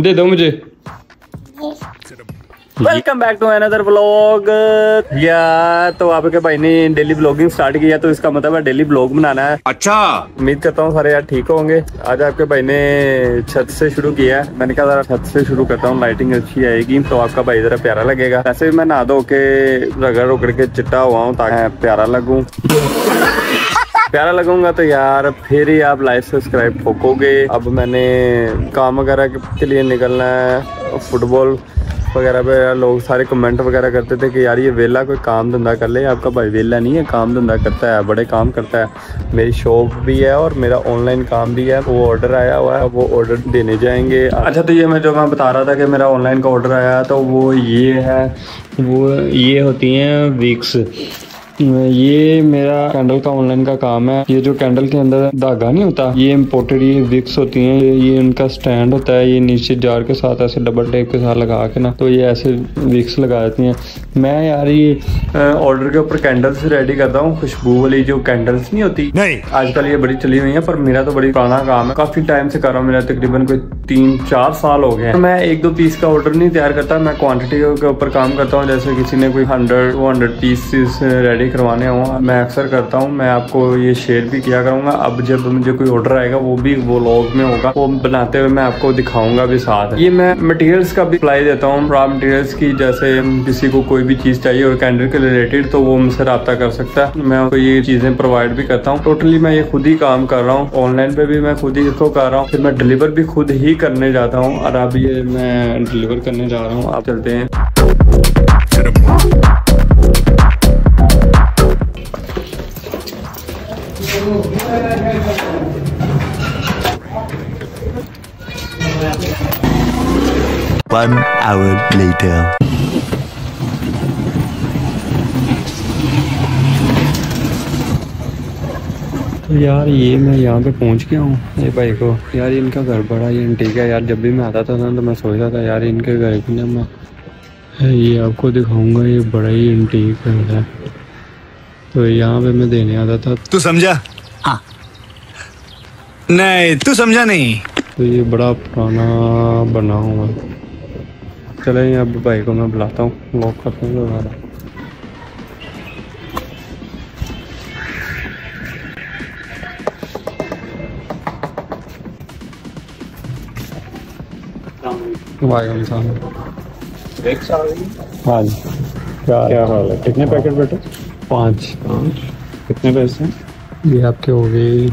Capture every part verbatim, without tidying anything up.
दे दो मुझे। Welcome back to another vlog. या तो आपके भाई ने डेली व्लॉगिंग स्टार्ट किया तो इसका मतलब है डेली व्लॉग बनाना है। अच्छा, उम्मीद करता हूँ सारे यार ठीक होंगे। आज आपके भाई ने छत से शुरू किया है, मैंने कहा जरा छत से शुरू करता हूँ, लाइटिंग अच्छी आएगी तो आपका भाई जरा प्यारा लगेगा। ऐसे भी मैं नहा धो के रगड़ उगड़ के चिट्टा हुआ हूँ ताकि प्यारा लगूं। प्यारा लगूंगा तो यार फिर ही आप लाइक सब्सक्राइब ठोकोगे। अब मैंने काम वगैरह के लिए निकलना है। फुटबॉल वगैरह पे यार लोग सारे कमेंट वगैरह करते थे कि यार ये वेला कोई काम धंधा कर ले। आपका भाई वेला नहीं है, काम धंधा करता है, बड़े काम करता है। मेरी शॉप भी है और मेरा ऑनलाइन काम भी है। वो ऑर्डर आया हुआ है, वो ऑर्डर देने जाएंगे। अच्छा, तो ये मैं जो मैं बता रहा था कि मेरा ऑनलाइन का ऑर्डर आया, तो वो ये है, वो ये होती हैं विक्स। ये मेरा कैंडल का ऑनलाइन का काम है। ये जो कैंडल के अंदर धागा नहीं होता, ये इम्पोर्टेड ये विक्स होती हैं। ये इनका स्टैंड होता है, ये नीचे जार के साथ ऐसे डबल टेप के साथ लगा के ना, तो ये ऐसे विक्स लगा देती हैं। मैं यार ये ऑर्डर के ऊपर कैंडल्स रेडी करता हूँ, खुशबू वाली जो कैंडल्स नहीं होती, नहीं आजकल ये बड़ी चली हुई है, पर मेरा तो बड़ी पुराना काम है, काफी टाइम से कर रहा हूँ। मेरा तकरीबन कोई तीन चार साल हो गए हैं। मैं एक दो पीस का ऑर्डर नहीं तैयार करता, मैं क्वान्टिटी के ऊपर काम करता हूँ। जैसे किसी ने कोई hundred two hundred piece ready करवाने हों, मैं अक्सर करता हूँ, मैं आपको ये शेयर भी किया करूँगा। अब जब मुझे कोई ऑर्डर आएगा वो भी व्लॉग में होगा, वो बनाते हुए मैं आपको दिखाऊंगा भी साथ। ये मैं मटेरियल्स का भी अप्लाई देता हूँ, रॉ मटेरियल्स की। जैसे किसी को कोई भी चीज़ चाहिए और कैंडल के रिलेटेड, तो वो मुझसे रब्ता कर सकता है, मैं उसको ये चीज़ें प्रोवाइड भी करता हूँ। टोटली मैं ये खुद ही काम कर रहा हूँ, ऑनलाइन पर भी मैं खुद ही इसको कर रहा हूँ, फिर मैं डिलीवर भी खुद ही करने जाता हूँ। और अब ये मैं डिलीवर करने जा रहा हूँ। आप चलते हैं। One hour later. तो यार ये मैं यहाँ पे पहुँच गया हूँ। ये भाई को यार इनका घर बड़ा ये इंटीक है यार। जब भी मैं आता था ना तो मैं सोचता था यार इनके घर को ना मैं ये आपको दिखाऊंगा, ये बड़ा ही इंटीक है। तो यहाँ पे मैं देने आता था। तू समझा? हाँ। नहीं तू समझा नहीं। तो ये बड़ा पुराना बना हुआ है। चले अब भाई को मैं बुलाता हूँ, वॉक करते हैं दोबारा। वालेकुम सलाम। एक साल हाँ जी। क्या क्या हाल है? कितने पैकेट बेटे? पाँच। कितने पैसे? ये आपके हो गए।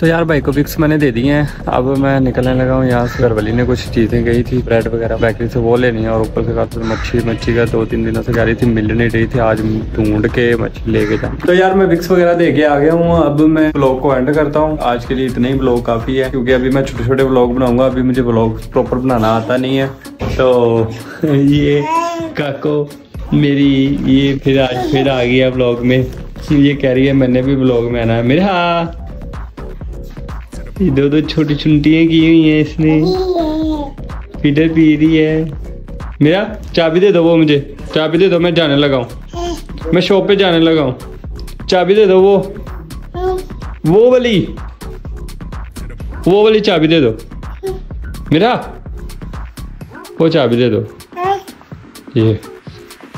तो यार भाई को विक्स मैंने दे दिए हैं। अब मैं निकलने लगा हूँ यहाँ से। घरवाली ने कुछ चीज़ें कही थी, ब्रेड वगैरह बेकरी से वो लेनी है, और ऊपर से काफी मच्छी मच्छी का दो तीन दिनों से कह रही थी, मिल नहीं रही थी, आज ढूंढ के मच्छी लेके जाऊँ। तो यार मैं विक्स वगैरह दे के आ गया हूँ। अब मैं ब्लॉग को एंड करता हूँ। आज के लिए इतना ही ब्लॉग काफ़ी है, क्योंकि अभी मैं छोटे छोटे ब्लॉग बनाऊँगा। अभी मुझे ब्लॉग प्रॉपर बनाना आता नहीं है। तो ये काको मेरी ये फिर आज फिर आ गया ब्लॉग में। ये कह रही है मैंने भी ब्लॉग में आना है मेरे। हाँ, ये दो दो छोटी चुनटियाँ की हुई हैं इसने। फीडर पी रही है। मेरा चाबी दे दो, वो मुझे चाबी दे दो, मैं जाने लगा हूँ, मैं शॉप पे जाने लगा हूँ। चाबी दे दो, वो वो वाली वो वाली चाबी दे दो मेरा। वो चाबी दे दो, ये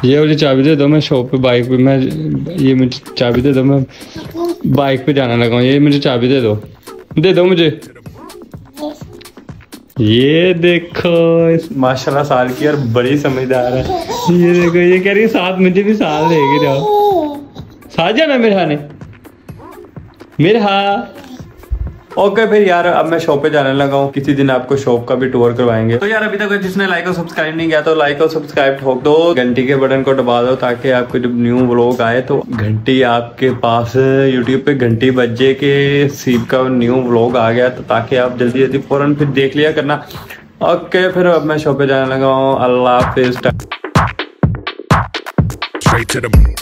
ये वाली चाबी दे दो, मैं शॉप पे बाइक पे मैं ये मुझे चाबी दे दो, मैं बाइक पे जाने लगा हूँ। ये मुझे चाबी दे दो, दे दो मुझे। ये देखो माशाल्लाह साल की, और बड़ी समझदार है। ये देखो ये कह रही है साथ मुझे भी साथ लेके जाओ, साथ जाना मेरा ने मेरा। ओके फिर यार अब मैं शॉप पे जाने लगा हूँ। किसी दिन आपको शॉप का भी टूर करवाएंगे। तो यार अभी तक जिसने लाइक और सब्सक्राइब नहीं किया तो लाइक और सब्सक्राइब ठोक दो, घंटी के बटन को दबा दो, ताकि आपको जब न्यू व्लॉग आए तो घंटी आपके पास यूट्यूब पे घंटी बजे के सीप का न्यू व्लॉग आ गया, तो ताकि आप जल्दी जल्दी फौरन फिर देख लिया करना। ओके फिर अब मैं शॉप पे जाने लगा हूँ। अल्लाह हाफिज।